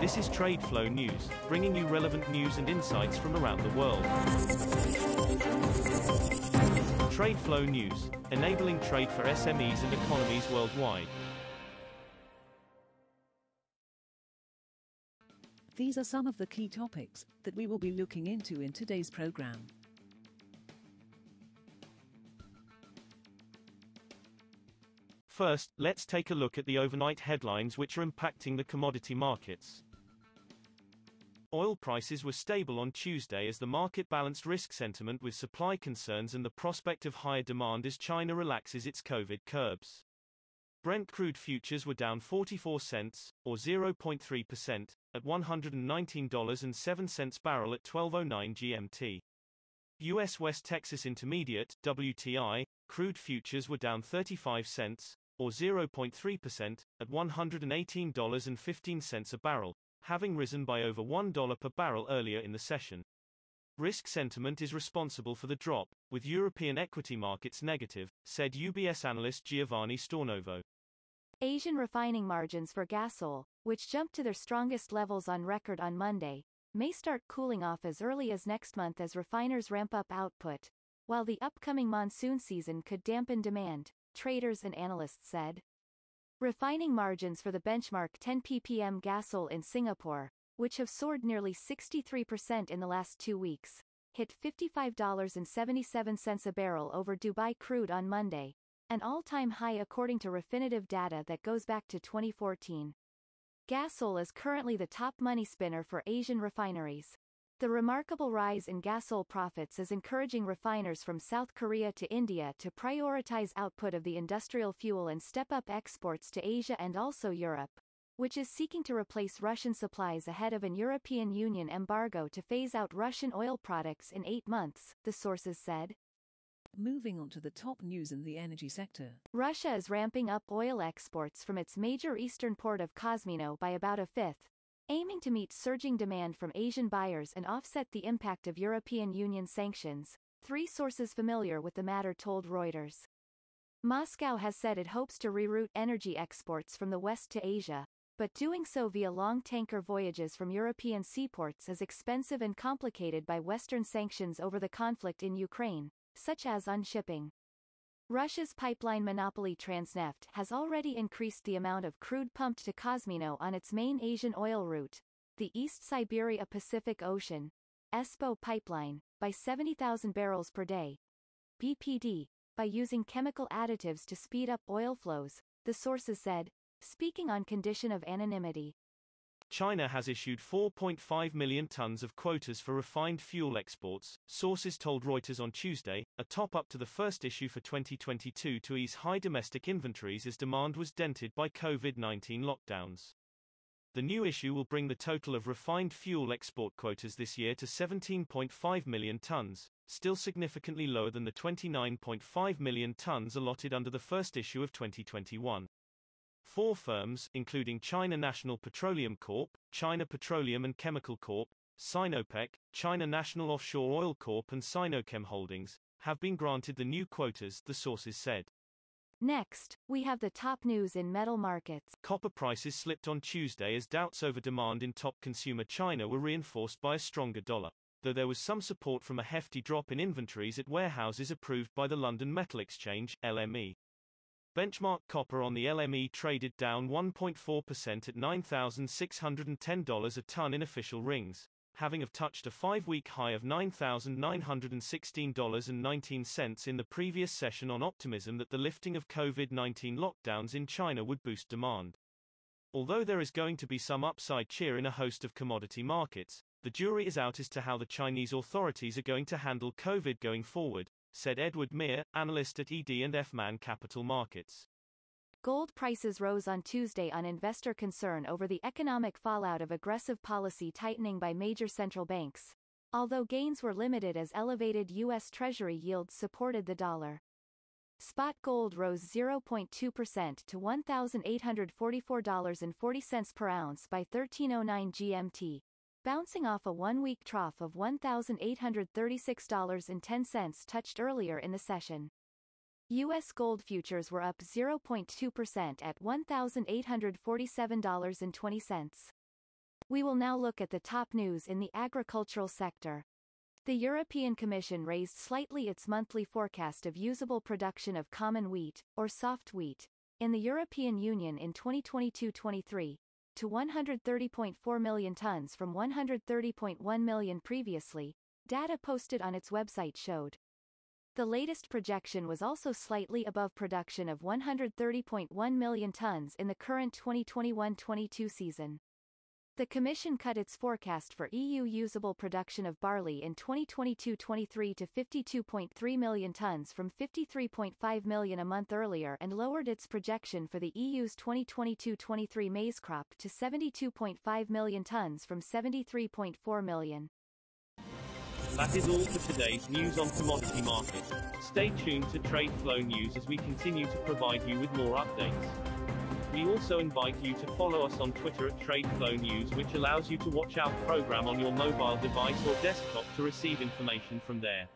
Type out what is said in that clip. This is TradeFlow News, bringing you relevant news and insights from around the world. TradeFlow News, enabling trade for SMEs and economies worldwide. These are some of the key topics that we will be looking into in today's program. First, let's take a look at the overnight headlines which are impacting the commodity markets. Oil prices were stable on Tuesday as the market balanced risk sentiment with supply concerns and the prospect of higher demand as China relaxes its COVID curbs. Brent crude futures were down 44 cents, or 0.3%, at $119.07 barrel at 12:09 GMT. U.S. West Texas Intermediate, WTI, crude futures were down 35 cents, or 0.3%, at $118.15 a barrel, having risen by over $1 per barrel earlier in the session. Risk sentiment is responsible for the drop, with European equity markets negative, said UBS analyst Giovanni Stonovo. Asian refining margins for gasoil, which jumped to their strongest levels on record on Monday, may start cooling off as early as next month as refiners ramp up output, while the upcoming monsoon season could dampen demand, traders and analysts said. Refining margins for the benchmark 10 ppm gasoil in Singapore, which have soared nearly 63% in the last 2 weeks, hit $55.77 a barrel over Dubai crude on Monday, an all-time high according to Refinitiv data that goes back to 2014. Gasoil is currently the top money spinner for Asian refineries. The remarkable rise in gasoil profits is encouraging refiners from South Korea to India to prioritize output of the industrial fuel and step up exports to Asia and also Europe, which is seeking to replace Russian supplies ahead of an European Union embargo to phase out Russian oil products in 8 months, the sources said. Moving on to the top news in the energy sector. Russia is ramping up oil exports from its major eastern port of Kozmino by about a fifth, aiming to meet surging demand from Asian buyers and offset the impact of European Union sanctions, three sources familiar with the matter told Reuters. Moscow has said it hopes to reroute energy exports from the West to Asia, but doing so via long tanker voyages from European seaports is expensive and complicated by Western sanctions over the conflict in Ukraine, such as on shipping. Russia's pipeline monopoly Transneft has already increased the amount of crude pumped to Kozmino on its main Asian oil route, the East Siberia-Pacific Ocean, ESPO pipeline, by 70,000 barrels per day, BPD, by using chemical additives to speed up oil flows, the sources said, speaking on condition of anonymity. China has issued 4.5 million tons of quotas for refined fuel exports, sources told Reuters on Tuesday, a top-up to the first issue for 2022 to ease high domestic inventories as demand was dented by COVID-19 lockdowns. The new issue will bring the total of refined fuel export quotas this year to 17.5 million tons, still significantly lower than the 29.5 million tons allotted under the first issue of 2021. Four firms, including China National Petroleum Corp, China Petroleum and Chemical Corp, Sinopec, China National Offshore Oil Corp and Sinochem Holdings, have been granted the new quotas, the sources said. Next, we have the top news in metal markets. Copper prices slipped on Tuesday as doubts over demand in top consumer China were reinforced by a stronger dollar, though there was some support from a hefty drop in inventories at warehouses approved by the London Metal Exchange, LME. Benchmark copper on the LME traded down 1.4% at $9,610 a ton in official rings, having touched a 5-week high of $9,916.19 in the previous session on optimism that the lifting of COVID-19 lockdowns in China would boost demand. Although there is going to be some upside cheer in a host of commodity markets, the jury is out as to how the Chinese authorities are going to handle COVID going forward, said Edward Meir, analyst at ED&F Man Capital Markets. Gold prices rose on Tuesday on investor concern over the economic fallout of aggressive policy tightening by major central banks, although gains were limited as elevated U.S. Treasury yields supported the dollar. Spot gold rose 0.2% to $1,844.40 per ounce by 13:09 GMT. Bouncing off a one-week trough of $1,836.10 touched earlier in the session. U.S. gold futures were up 0.2% at $1,847.20. We will now look at the top news in the agricultural sector. The European Commission raised slightly its monthly forecast of usable production of common wheat, or soft wheat, in the European Union in 2022-23, to 130.4 million tons from 130.1 million previously, data posted on its website showed. The latest projection was also slightly above production of 130.1 million tons in the current 2021-22 season. The Commission cut its forecast for EU usable production of barley in 2022-23 to 52.3 million tons from 53.5 million a month earlier and lowered its projection for the EU's 2022-23 maize crop to 72.5 million tons from 73.4 million. That is all for today's news on commodity markets. Stay tuned to TradeFlow News as we continue to provide you with more updates. We also invite you to follow us on Twitter at TradeFlow News, which allows you to watch our program on your mobile device or desktop to receive information from there.